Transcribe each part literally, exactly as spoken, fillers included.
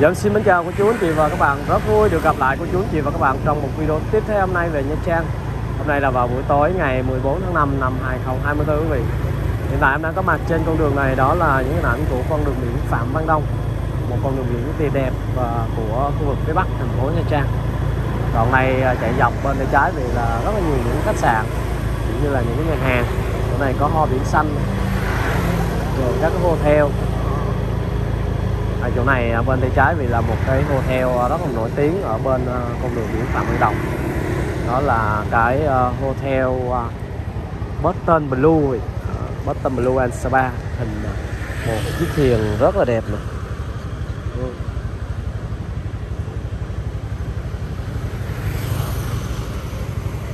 Dạ, xin mến chào cô chú anh chị và các bạn. Rất vui được gặp lại cô chú anh chị và các bạn trong một video tiếp theo hôm nay về Nha Trang. Hôm nay là vào buổi tối ngày mười bốn tháng năm năm hai nghìn không trăm hai mươi tư quý vị. Hiện tại em đang có mặt trên con đường này, đó là những hình ảnh của con đường biển Phạm Văn Đông, một con đường biển tuyệt đẹp và của khu vực phía Bắc thành phố Nha Trang. Đoạn này chạy dọc bên tay trái vì là rất là nhiều những khách sạn cũng như là những cái nhà hàng. Chỗ này có ho biển xanh rồi các cái hotel. Ở chỗ này bên tay trái vì là một cái hotel rất là nổi tiếng ở bên con đường biển Phạm Văn Đồng, đó là cái hotel Boston Blue, Boston Blue and Spa, hình một chiếc thuyền rất là đẹp này.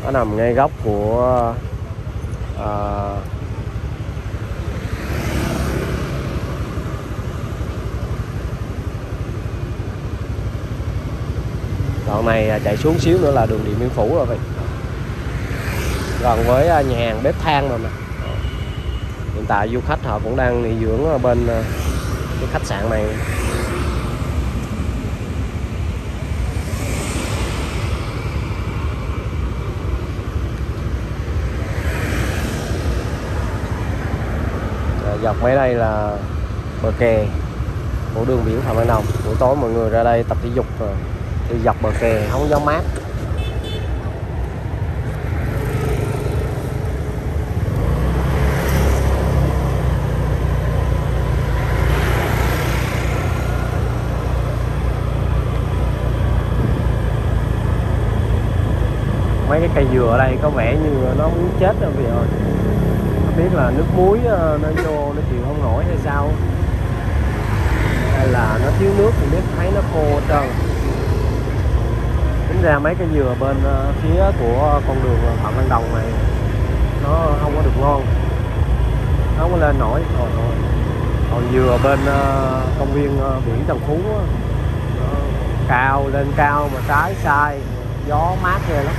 Nó nằm ngay góc của uh, đoạn này chạy xuống xíu nữa là đường Điện Biên Phủ rồi vậy. Gần với nhà hàng bếp than rồi nè. Hiện tại du khách họ cũng đang nghỉ dưỡng ở bên cái khách sạn này. Dọc mấy đây là bờ kè của đường biển Phạm Văn Đồng. Buổi tối mọi người ra đây tập thể dục rồi thì dọc bờ kè không gió mát. Mấy cái cây dừa ở đây có vẻ như nó muốn chết rồi vậy rồi. Không biết là nước muối nó vô nó chịu không nổi hay sao, hay là nó thiếu nước thì biết, thấy nó khô trơn. Tính ra mấy cái dừa bên phía của con đường Phạm Văn Đồng này nó không có được ngon, nó không có lên nổi. Còn, còn dừa bên công viên biển Trần Phú đó, nó cao lên cao mà trái sai gió mát ghê lắm.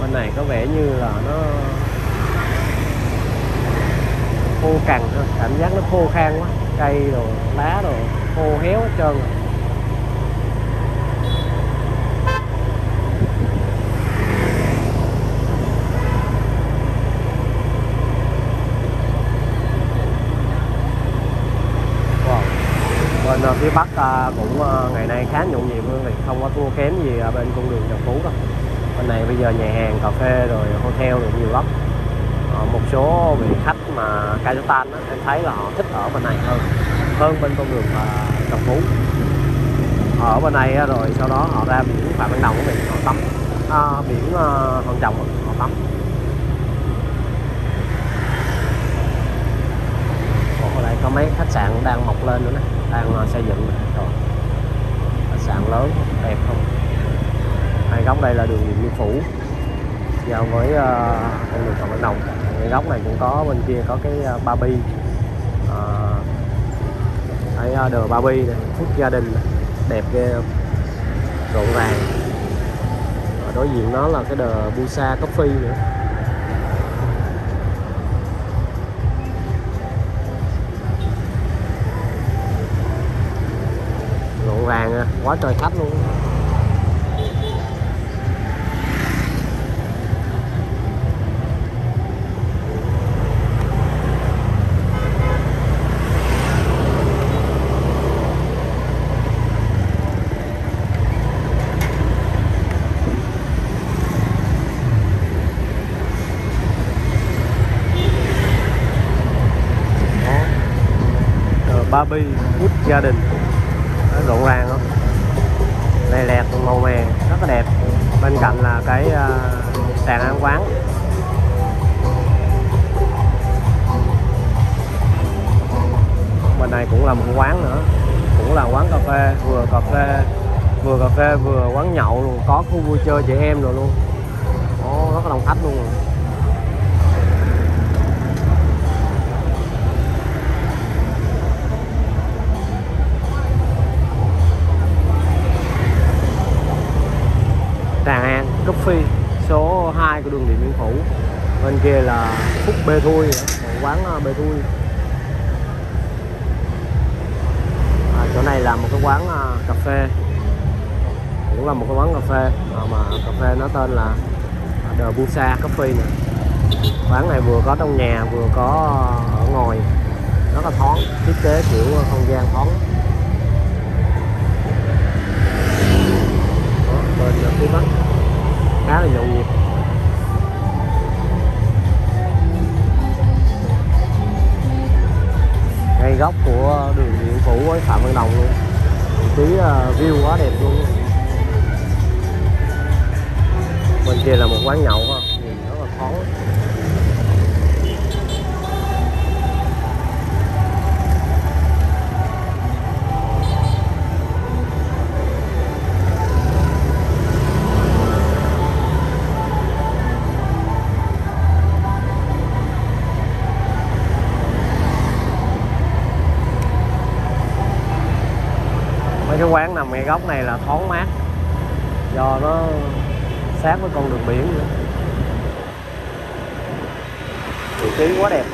Bên này có vẻ như là nó khô cằn, cảm giác nó khô khan quá, cây rồi lá rồi khô héo hết trơn rồi. Bên phía Bắc cũng ngày nay khá nhộn nhịp luôn, thì không có thua kém gì bên con đường Trần Phú đâu. Bên này bây giờ nhà hàng, cà phê rồi hotel rồi nhiều lắm. Một số vị khách mà Kazakhstan em thấy là họ thích ở bên này hơn hơn bên con đường Trần Phú. Ở bên này rồi sau đó họ ra biển Phạm Văn Đồng của mình họ tắm, à, biển Hòn Chồng họ tắm. Ở đây có mấy khách sạn đang mọc lên nữa nè, đang xây dựng rồi. Khách sạn lớn đẹp không? Hai góc đây là đường Điện Biên Phủ giao với con đường Phạm Văn Đồng. Ngay góc này cũng có, bên kia có cái Barbie, thấy à, The Barbie này, phút gia đình này, đẹp ghê, rộn ràng. Ở đối diện nó là cái The Bussa Coffee nữa. Rộn ràng quá trời khách luôn. Barbie, food gia đình, rộn ràng không? Lè lẹt, màu mè, rất là đẹp. Bên cạnh là cái sàn uh, ăn quán. Bên này cũng là một quán nữa, cũng là quán cà phê, vừa cà phê, vừa cà phê, vừa quán nhậu luôn, có khu vui chơi trẻ em rồi luôn. Ồ, rất là đông khách luôn rồi. Tràng An Coffee số hai của đường Điện Biên Phủ. Bên kia là Phúc Bê Thui, một quán Bê Thui. À, Chỗ này là một cái quán uh, cà phê, cũng là một cái quán cà phê uh, mà cà phê nó tên là The Bussa Coffee nè. Quán này vừa có trong nhà vừa có ở ngồi, rất là thoáng, thiết kế kiểu không gian thoáng. Bên phía bắc khá là nhộn nhịp. Ngay góc của đường Điện Phủ với Phạm Văn Đồng luôn, tí view quá đẹp luôn. Bên kia là một quán nhậu không? Nhìn rất là thoáng. Mấy cái quán nằm ngay góc này là thoáng mát, do nó sát với con đường biển nữa. Vị trí quá đẹp.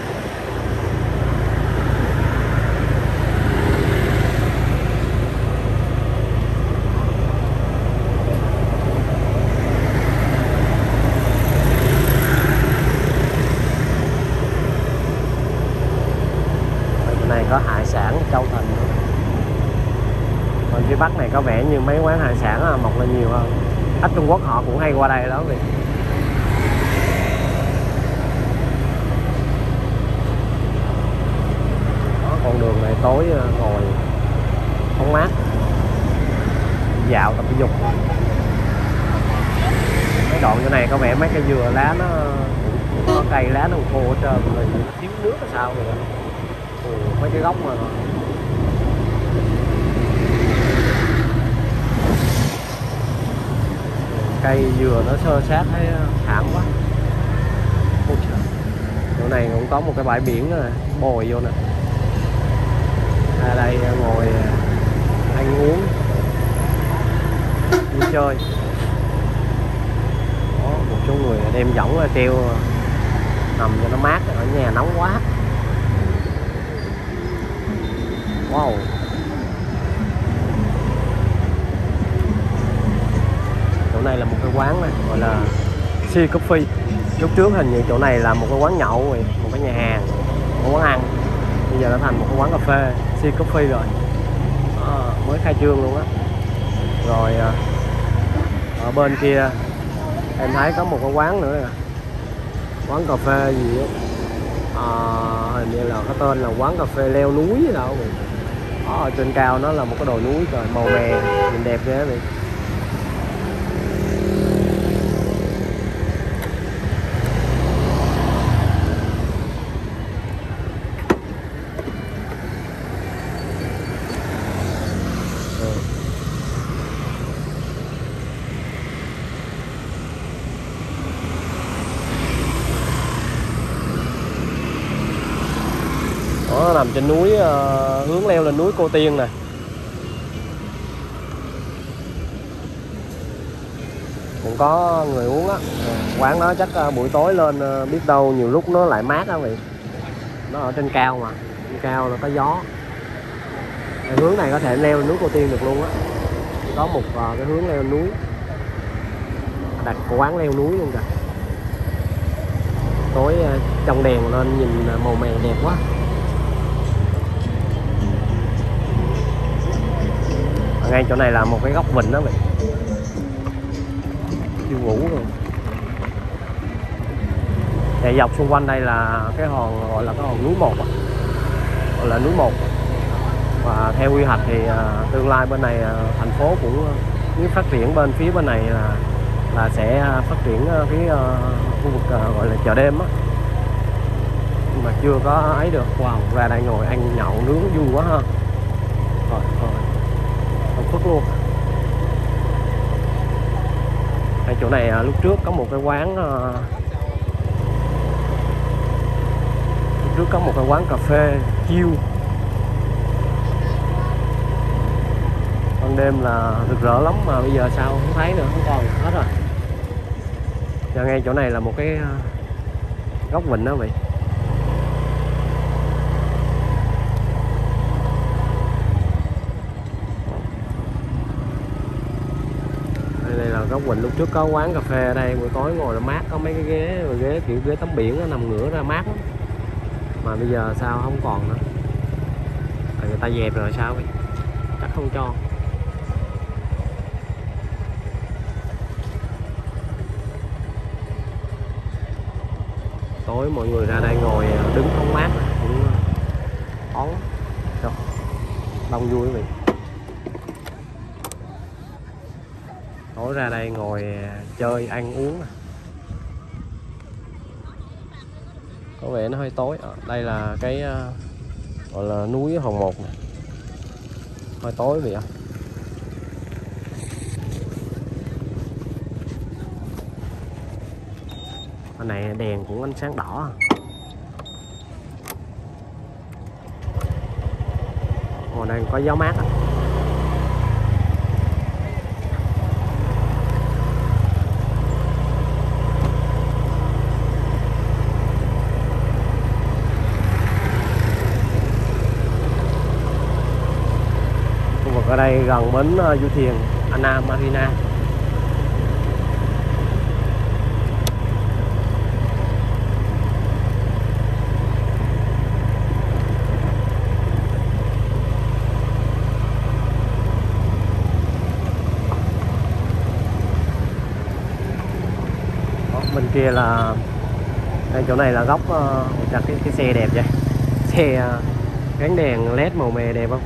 Bên này có hải sản Châu Thành. Còn phía bắc này có vẻ như mấy quán hải sản mọc lên nhiều hơn. Khách Trung Quốc họ cũng hay qua đây lắm vậy. Đó, con đường này tối ngồi không mát, dạo tập thể dục. Cái đoạn chỗ này có vẻ mấy cây dừa lá nó có cây lá nó khô hết trơn rồi, thiếu nước hay sao rồi. Ừ, mấy cái góc mà cây dừa nó sơ sát thấy thảm quá. Ôi trời. Chỗ này cũng có một cái bãi biển này, bồi vô nè. Ra đây ngồi ăn uống, đi chơi. Có một số người đem võng ra treo nằm cho nó mát, ở nhà nóng quá. Wow. Này là một cái quán này gọi là Sea Coffee. Lúc trước hình như chỗ này là một cái quán nhậu rồi, một cái nhà hàng, một quán ăn. Bây giờ nó thành một cái quán cà phê Sea Coffee rồi. À, mới khai trương luôn á. Rồi ở bên kia em thấy có một cái quán nữa nè. Quán cà phê gì á. À, hình như là cái tên là quán cà phê leo núi gì đâu. Đó, ở trên cao nó là một cái đồi núi rồi màu mè nhìn đẹp ghê vậy. Nó nằm trên núi, uh, hướng leo lên núi Cô Tiên nè. Cũng có người uống á. Quán đó chắc uh, buổi tối lên uh, biết đâu nhiều lúc nó lại mát á vậy. Nó ở trên cao mà, trên cao là có gió. Cái hướng này có thể leo lên núi Cô Tiên được luôn á. Có một uh, cái hướng leo lên núi. Đặt quán leo núi luôn kìa. Tối uh, trong đèn lên nhìn uh, màu mè đẹp quá. Ngay chỗ này là một cái góc vịnh đó vậy, chiêu ngủ rồi. Chạy dọc xung quanh đây là cái hòn gọi là cái hòn núi một, gọi là núi một. Và theo quy hoạch thì tương lai bên này thành phố cũng nếu phát triển bên phía bên này là, là sẽ phát triển cái khu vực gọi là chợ đêm á. Nhưng mà chưa có ấy được. Wow, ra đây ngồi ăn nhậu nướng vui quá ha. Rồi, rồi. Luôn. Ở chỗ này lúc trước có một cái quán lúc trước có một cái quán cà phê chill, ban đêm là rực rỡ lắm mà bây giờ sao không thấy nữa, không còn hết rồi. Giờ ngay chỗ này là một cái góc vịnh đó vậy. Góc Quỳnh lúc trước có quán cà phê ở đây, buổi tối ngồi là mát, có mấy cái ghế ghế kiểu ghế tắm biển nó nằm ngửa ra mát lắm. Mà bây giờ sao không còn nữa, rồi người ta dẹp rồi sao vậy? Chắc không cho. Tối mọi người ra đây ngồi đứng không mát cũng ón đông vui vậy. Tối ra đây ngồi chơi ăn uống có vẻ nó hơi tối. À, đây là cái uh, gọi là núi Hòn Một này. Hơi tối vậy. Bên này đèn cũng ánh sáng đỏ. Ngồi đây có gió mát. À, ở đây gần bến du thuyền Anna Marina. Đó, bên kia là đây, chỗ này là góc uh, đặt cái, cái xe đẹp vậy, xe uh, gắn đèn led màu mè đẹp không?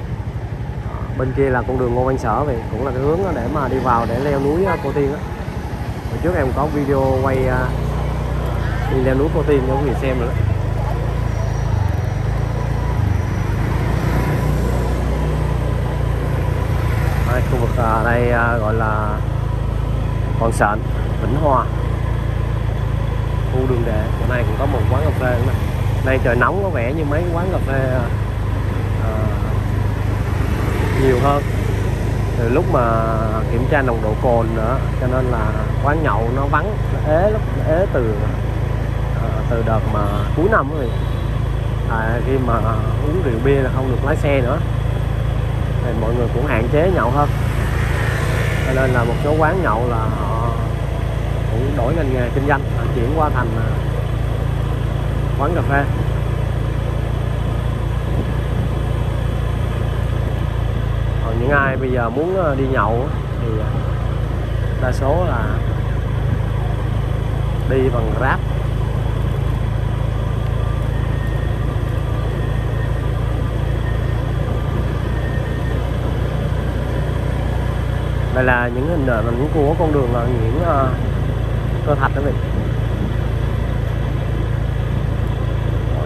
Bên kia là con đường Ngô Văn Sở, vậy cũng là cái hướng để mà đi vào để leo núi Cô Tiên á. Hồi trước em có video quay đi leo núi Cô Tiên cho quý vị xem nữa. Đây, khu vực ở đây gọi là Hòn Sện, Vĩnh Hòa, khu đường Đệ. Hôm nay cũng có một quán cà phê nữa. Nay trời nóng có vẻ như mấy quán cà phê nhiều hơn từ lúc mà kiểm tra nồng độ cồn nữa, cho nên là quán nhậu nó vắng, nó ế lắm, nó ế từ từ đợt mà cuối năm rồi. À, khi mà uống rượu bia là không được lái xe nữa thì mọi người cũng hạn chế nhậu hơn, cho nên là một số quán nhậu là họ cũng đổi ngành nghề kinh doanh, chuyển qua thành quán cà phê. Những ai bây giờ muốn đi nhậu thì đa số là đi bằng Grab. Đây là những hình ảnh của con đường là những cơ thạch đó mình.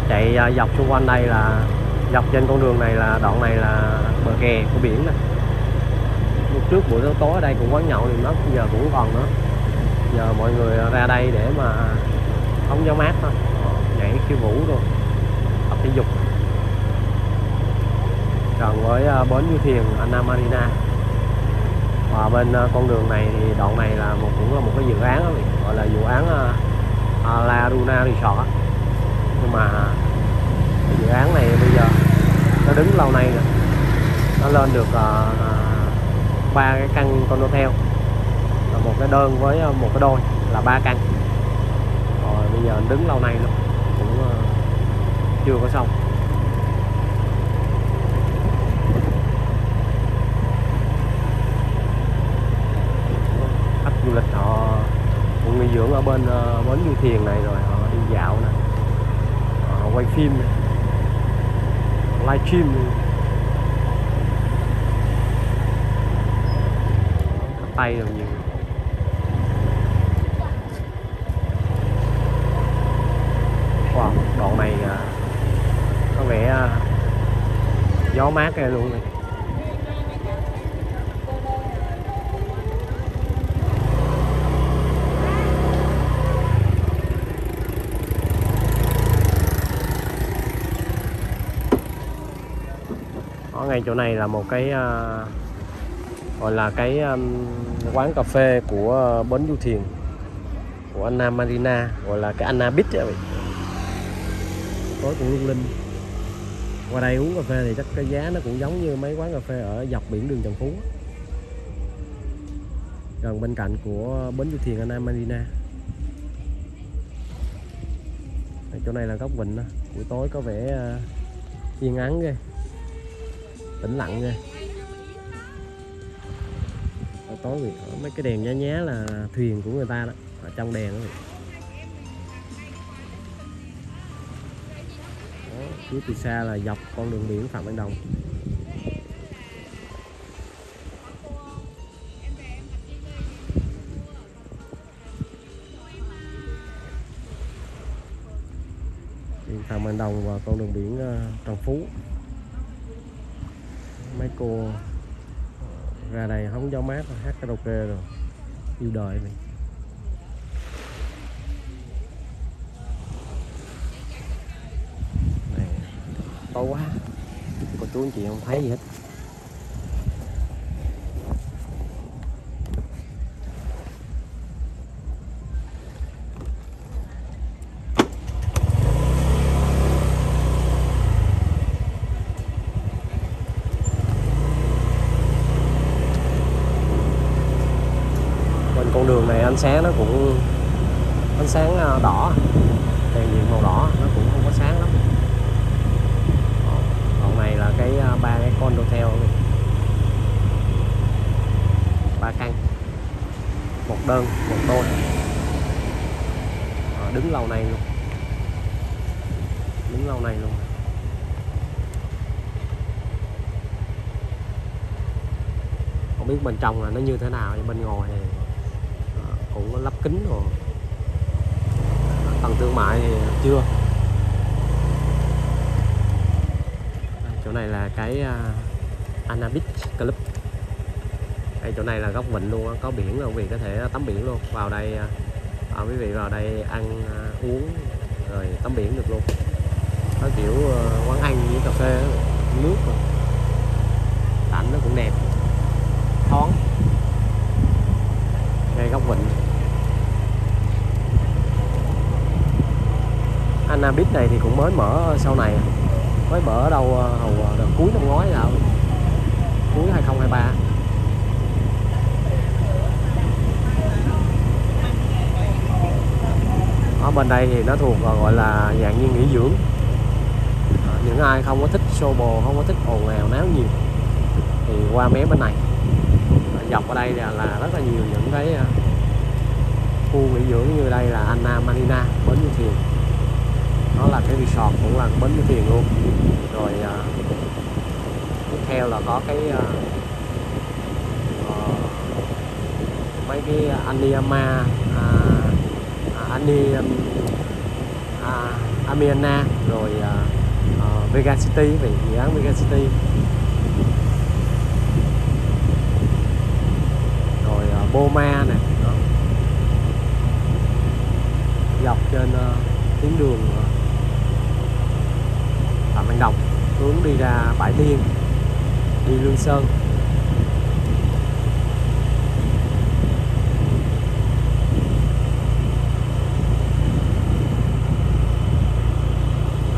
Chạy dọc xung quanh đây là dọc trên con đường này là đoạn này là bờ kè của biển này. Lúc trước buổi tối ở đây cũng quán nhậu thì nó giờ cũng còn nữa. Giờ mọi người ra đây để mà không gió mát thôi, nhảy khiêu vũ rồi tập thể dục. Gần với bến du thuyền Anna Marina. Và bên con đường này thì đoạn này là một cũng là một cái dự án đó, gọi là dự án La Luna Resort. Nhưng mà dự án này bây giờ nó đứng lâu nay rồi, nó lên được ba uh, cái căn condotel, là một cái đơn với một cái đôi là ba căn rồi, bây giờ đứng lâu nay luôn cũng uh, chưa có xong. Khách du lịch họ cũng nghỉ dưỡng ở bên uh, bến du thuyền này, rồi họ đi dạo nè, họ quay phim này, live stream. Tay rồi nhiều. Wow, đoạn này có vẻ gió mát ra luôn này. Ở ngay chỗ này là một cái gọi là cái um, quán cà phê của uh, bến du thuyền của Anna Marina, gọi là cái Anna Beach vậy. Tối cũng lung linh. Qua đây uống cà phê thì chắc cái giá nó cũng giống như mấy quán cà phê ở dọc biển đường Trần Phú. gần bên cạnh của bến du thuyền Anna Marina. Chỗ này là góc vịnh đó. Buổi tối có vẻ yên ắng ghê, tĩnh lặng ghê. Ở tối thì mấy cái đèn nhá nhá là thuyền của người ta đó, ở trong đèn đó. Đó, phía từ xa là dọc con đường biển Phạm Văn Đồng. Phạm Văn Đồng và con đường biển Trần Phú. Mấy cô ra đây hóng gió mát, hát karaoke rồi yêu đời mình. Này, to quá, cô chú anh chị không thấy gì hết. Con đường này ánh sáng nó cũng ánh sáng đỏ, đèn điện màu đỏ nó cũng không có sáng lắm. Còn này là cái ba cái condo theo ba căn, một đơn một đôi, à, đứng lâu này luôn, đứng lâu này luôn. Không biết bên trong là nó như thế nào, nhưng bên ngồi này cũng lắp kính rồi. Tầng thương mại thì chưa. Chỗ này là cái Anna Beach Club. Đây, chỗ này là góc vịnh luôn, có biển luôn, quý vị có thể tắm biển luôn. Vào đây, à, quý vị vào đây ăn uống rồi tắm biển được luôn. Nó kiểu quán ăn với cà phê đó, nước rồi. Cảnh nó cũng đẹp, thoáng ngay góc vịnh. Anna Beach này thì cũng mới mở sau này, mới mở ở đâu hầu đợt cuối năm ngoái, là cuối hai không hai ba. Ở bên đây thì nó thuộc vào gọi là dạng như nghỉ dưỡng. Những ai không có thích xô bồ, không có thích ồn ào náo nhiều thì qua mé bên này. Dọc ở đây là, là rất là nhiều những cái khu nghỉ dưỡng, như đây là Anna Marina, bến du thuyền. Nó là cái resort cũng là bến du thuyền luôn. Rồi uh, tiếp theo là có cái uh, uh, mấy cái Aniama, uh, Ani, uh, Amiana, rồi uh, uh, Vega City, về dự án Vega City. Boma nè, dọc trên uh, tuyến đường Phạm Văn Đồng hướng đi ra Bãi Thiên, đi Lương Sơn.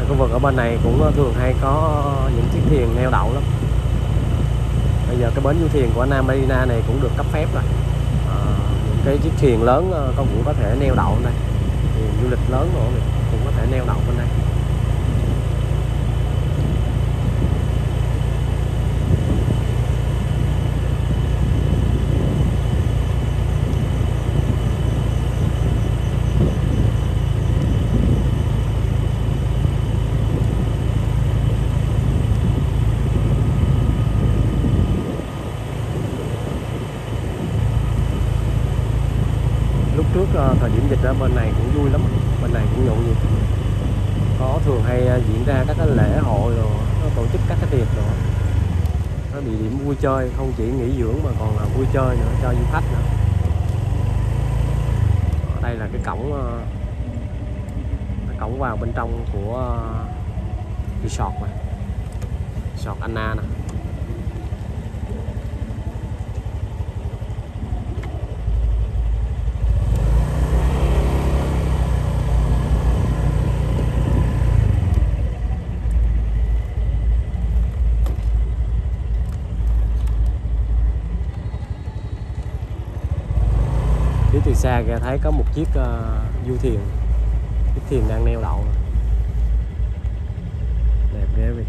Khu vực ở bên này cũng thường hay có những chiếc thuyền neo đậu lắm. Bây giờ cái bến du thuyền của Anna Marina này cũng được cấp phép rồi. Cái chiếc thuyền lớn con cũng có thể neo đậu bên đây, thuyền du lịch lớn nữa cũng có thể neo đậu bên đây. Thời điểm dịch ở bên này cũng vui lắm, bên này cũng nhộn nhịp, có thường hay diễn ra các cái lễ hội rồi, nó tổ chức các cái tiệc rồi, nó địa điểm vui chơi, không chỉ nghỉ dưỡng mà còn là vui chơi nữa cho du khách nữa. Ở đây là cái cổng, cái cổng vào bên trong của resort này, resort Anna nè. đi xa ra thấy có một chiếc uh, du thuyền, chiếc thuyền đang neo đậu. Đẹp ghê vậy.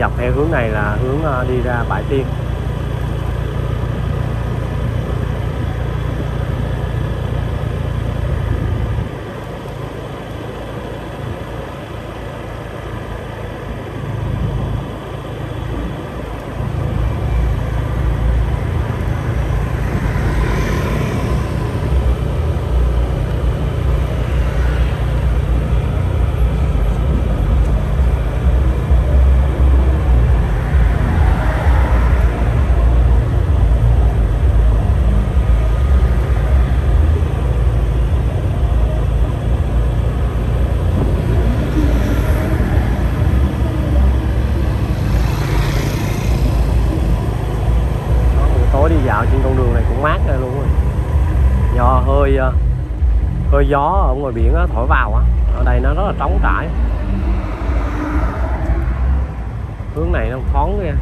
Dọc theo hướng này là hướng đi ra bãi Tiên. Hơi gió ở ngoài biển đó, thổi vào đó. Ở đây nó rất là trống trải. Hướng này nó thoáng nha.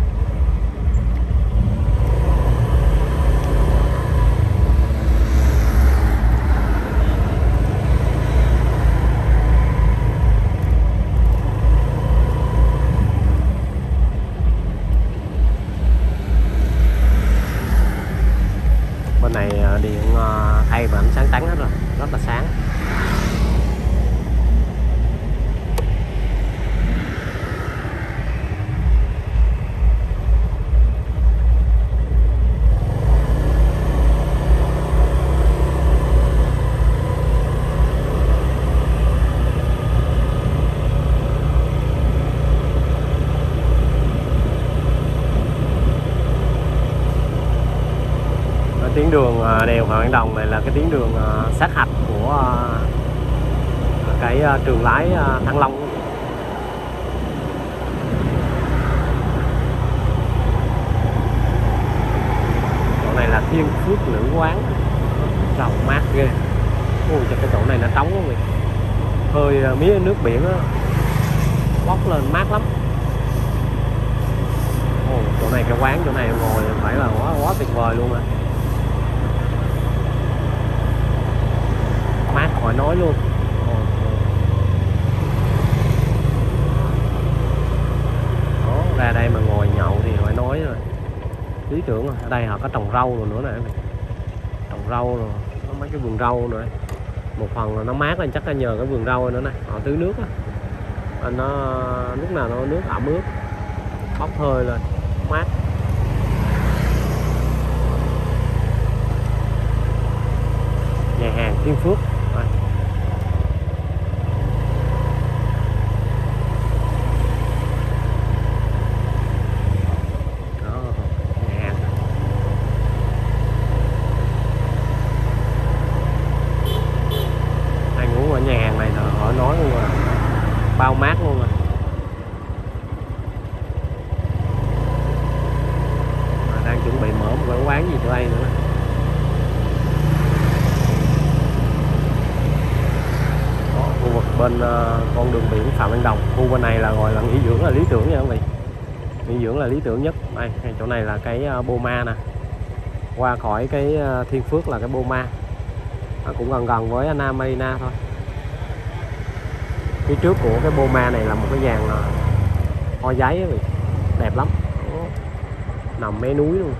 Bên này điện hay và ánh sáng trắng hết rồi, rất là sáng. Tuyến đường đèo Phạm Văn Đồng này là cái tuyến đường sát hạch của cái trường lái Thăng Long. Chỗ này là Thiên Phước Nữ Quán, rộng mát ghê. Ui, cho cái chỗ này nó trống quá, hơi mía nước biển đó, bốc lên mát lắm. Ôi, chỗ này cái quán chỗ này ngồi phải là quá quá tuyệt vời luôn à. Mát khỏi nói luôn. Đó, ra đây mà ngồi nhậu thì khỏi nói rồi. Lý tưởng rồi. Ở đây họ có trồng rau rồi nữa nè. Trồng rau rồi, có mấy cái vườn rau nữa. Một phần là nó mát lên chắc là nhờ cái vườn rau nữa nè. Họ tưới nước á. Nó lúc nào nó nước ẩm ướt, bốc hơi lên, mát. Nhà hàng Thiên Phước. Con đường biển Phạm Văn Đồng, khu bên này là gọi là nghỉ dưỡng là lý tưởng nha các vị. Nghỉ dưỡng là lý tưởng nhất. Đây, chỗ này là cái Boma nè. Qua khỏi cái Thiên Phước là cái Boma. À, cũng gần gần với Anna Marina thôi. Phía trước của cái Boma này là một cái dàn hoa giấy các vị. Đẹp lắm. Nằm mé núi luôn.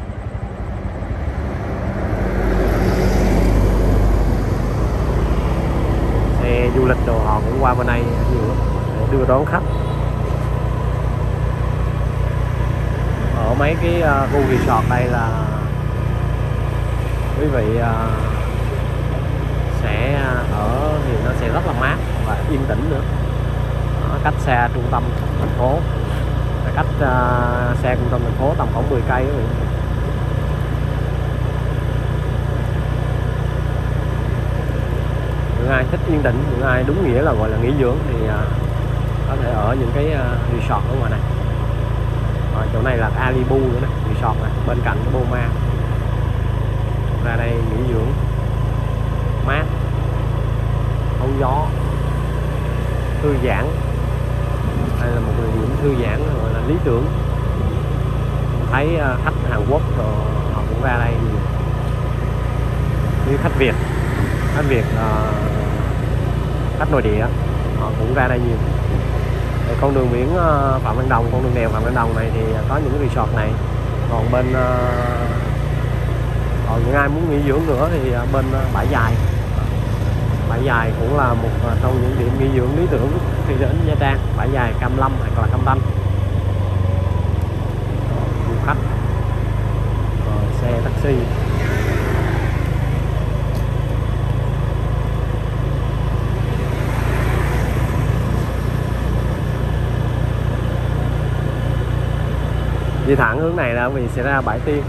Du lịch đồ họ cũng qua bên đây nhiều để đưa đón khách. Ở mấy cái khu resort đây là quý vị sẽ ở thì nó sẽ rất là mát và yên tĩnh nữa. Nó cách xa trung tâm thành phố, cách xa trung tâm thành phố tầm khoảng mười cây. thích yên tĩnh, những ai đúng nghĩa là gọi là nghỉ dưỡng thì có thể ở những cái resort ở ngoài này. Rồi chỗ này là Alibu nữa này, resort này, bên cạnh cái Boma. Ra đây nghỉ dưỡng mát, không gió, thư giãn. Đây là một địa điểm thư giãn gọi là lý tưởng. Thấy khách Hàn Quốc rồi họ cũng ra đây nhiều. Như khách Việt, khách Việt uh, khách nội địa họ cũng ra đây nhiều. Để con đường biển uh, Phạm Văn Đồng, con đường đèo Phạm Văn Đồng này thì có những resort này. Còn bên uh, còn những ai muốn nghỉ dưỡng nữa thì uh, bên uh, bãi dài, bãi dài cũng là một uh, trong những điểm nghỉ dưỡng lý tưởng khi đến Nha Trang. Bãi dài Cam Lâm hoặc là Cam Thanh. Du khách, rồi xe taxi. Đi thẳng hướng này là vì sẽ ra bãi Tiên.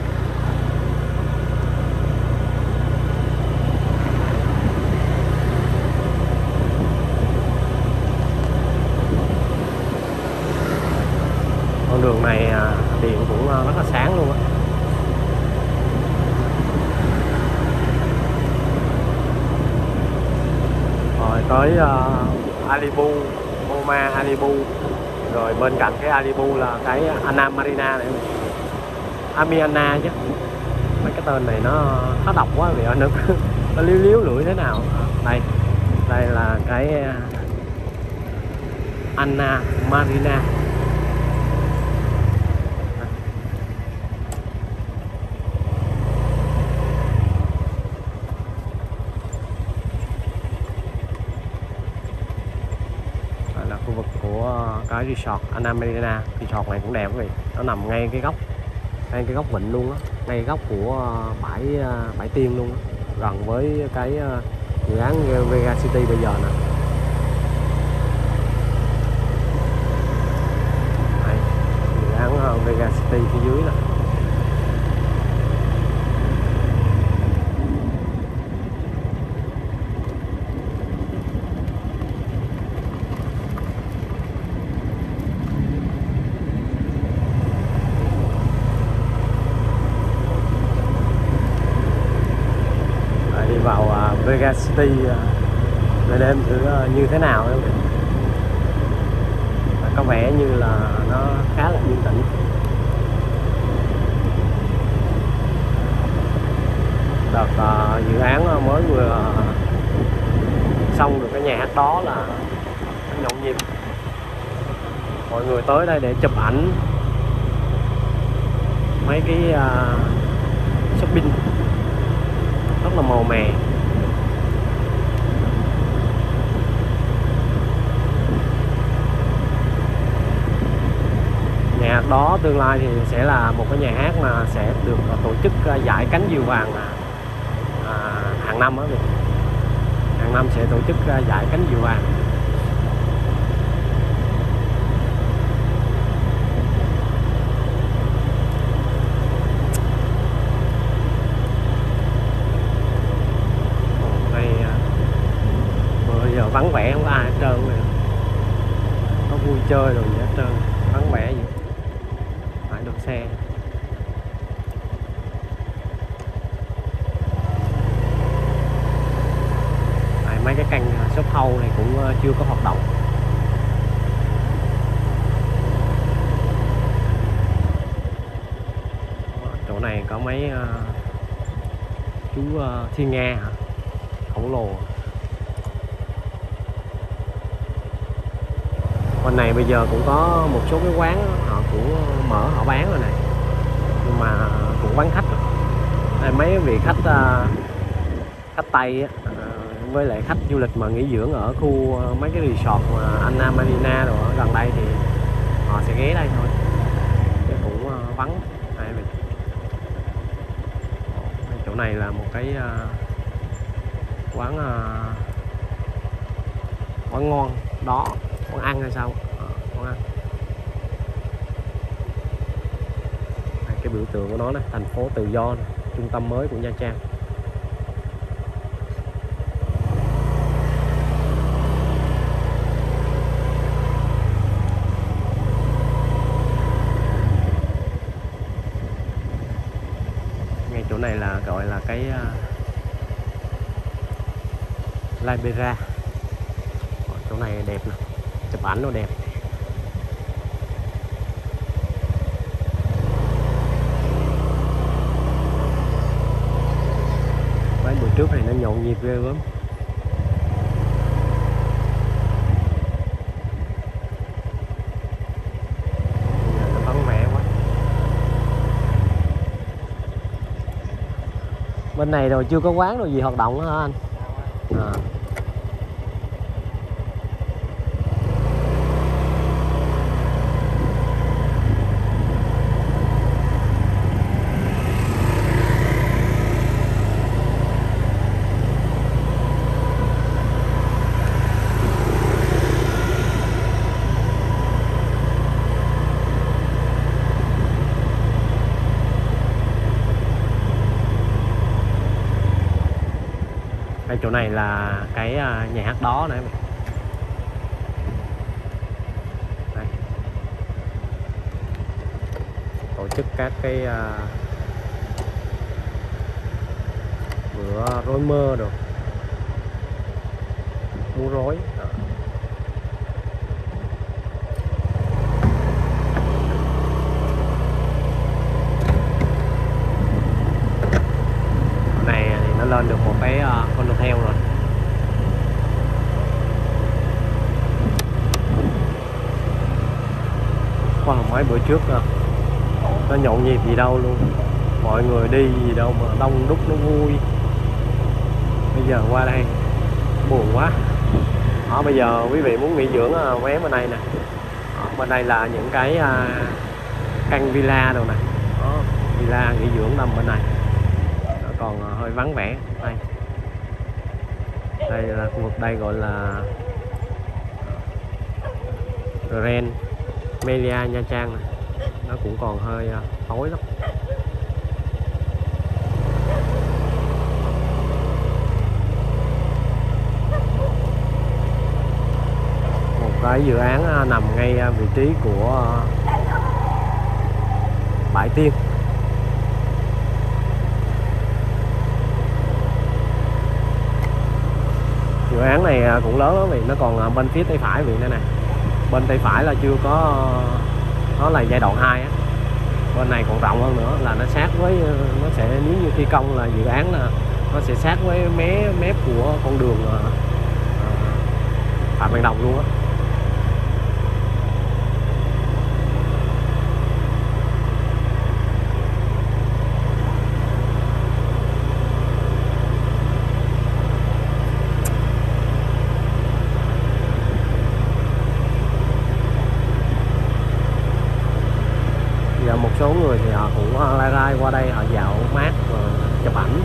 Con đường này điện cũng rất là sáng luôn á. Rồi tới uh, Alibu, Boma, Alibu. Rồi bên cạnh cái Alibu là cái Anna Marina này, Amiana chứ. Mấy cái tên này nó khó đọc quá vì ở nước nó liếu liếu lưỡi thế nào. Đây, đây là cái Anna Marina. Cái resort Anna Marina, resort này cũng đẹp vậy. Nó nằm ngay cái góc, ngay cái góc vịnh luôn á, ngay cái góc của bãi bãi Tiên luôn á, gần với cái dự án Vega City bây giờ nè. Đây, dự án Vega City phía dưới nè. Vega City về đêm thử như thế nào em. Có vẻ như là nó khá là yên tĩnh. Đợt uh, dự án mới vừa xong được cái nhà hát đó là nhộn nhịp. Mọi người tới đây để chụp ảnh mấy cái uh, shopping rất là màu mè. Nhà đó tương lai thì sẽ là một cái nhà hát mà sẽ được tổ chức giải cánh diều vàng à, hàng năm á, hàng năm sẽ tổ chức giải cánh diều vàng. Đây bữa giờ vắng vẻ không có ai hết trơn, nó vui chơi rồi gì hết trơn, vắng vẻ gì. Xe. Đấy, mấy cái căn shop house này cũng chưa có hoạt động. Chỗ này có mấy uh, chú uh, thiên nga hả? Khổng lồ. Bên này bây giờ cũng có một số cái quán họ cũng mở họ bán rồi này, nhưng mà cũng bán khách. Đây, mấy vị khách khách Tây với lại khách du lịch mà nghỉ dưỡng ở khu mấy cái resort mà Anna Marina rồi ở gần đây thì họ sẽ ghé đây thôi. Chứ cũng vắng. Đây, chỗ này là một cái quán quán ngon đó. Con ăn hay sao? À, con ăn. Đây, cái biểu tượng của nó này, thành phố tự do này, trung tâm mới của Nha Trang. chỗ này là gọi là cái uh, La Berra. Chỗ này đẹp nè, chụp ảnh nó đẹp. Mấy buổi trước này nó nhộn nhịp ghê lắm. Bên này rồi chưa có quán đâu gì hoạt động nữa hả anh? À. Chỗ này là cái nhà hát đó nè. Tổ chức các cái uh, bữa rối mơ rồi múa rối. Lên được một cái con uh, hotel rồi. Qua mấy bữa trước uh, nó nhộn nhịp gì đâu luôn, mọi người đi gì đâu mà đông đúc nó vui. Bây giờ qua đây buồn quá. Ở bây giờ quý vị muốn nghỉ dưỡng uh, vé bên đây nè. Ở bên đây là những cái uh, căn villa đâu nè. Đó, villa nghỉ dưỡng nằm bên này. Còn hơi vắng vẻ đây. Đây là khu vực đây gọi là Grand Melia Nha Trang này. Nó cũng còn hơi tối lắm. Một cái dự án nằm ngay vị trí của bãi Tiên. Dự án này cũng lớn lắm vì nó còn bên phía tay phải vị này nè. Bên tay phải là chưa có, nó là giai đoạn hai á. Bên này còn rộng hơn nữa, là nó sát với, nó sẽ nếu như thi công là dự án là nó sẽ sát với mé mép của con đường Phạm Văn Đông luôn á. Một số người thì họ cũng lai rai qua đây, họ dạo mát và chụp ảnh.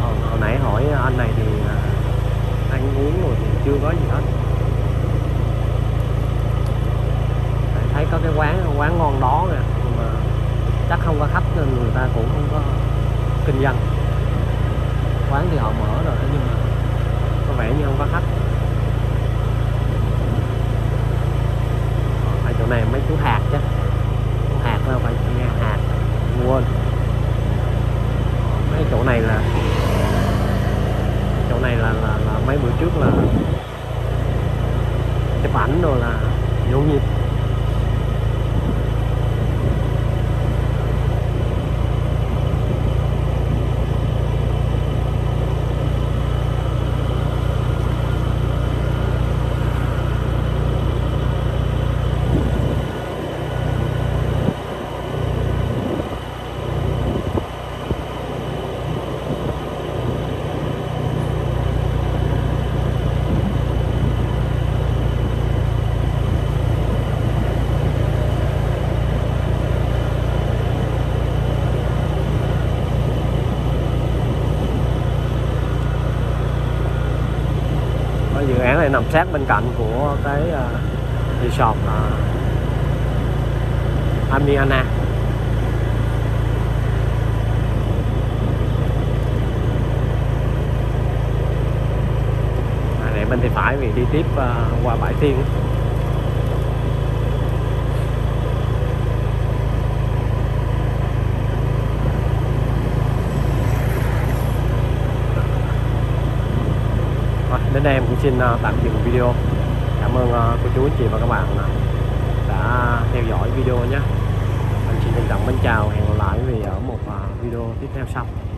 Còn hồi nãy hỏi anh này thì ăn uống rồi thì chưa có gì hết. Thấy có cái quán quán ngon đó nè, mà chắc không có khách nên người ta cũng không có kinh doanh. Quán thì họ mở rồi nhưng mà có vẻ như không có khách. Chỗ này mấy chú hạt chứ, chú hạt đâu phải hạt, quên. Mấy chỗ này là, chỗ này là, là, là mấy bữa trước là chụp ảnh rồi là nhộn nhịp. Dự án này nằm sát bên cạnh của cái uh, resort uh, Amiana. À, này bên tay phải vì đi tiếp uh, qua bãi Tiên. xin tạm dừng video. Cảm ơn cô chú anh chị và các bạn đã theo dõi video nhé. Anh xin trân trọng mến chào, hẹn gặp lại quý vị ở một video tiếp theo sau.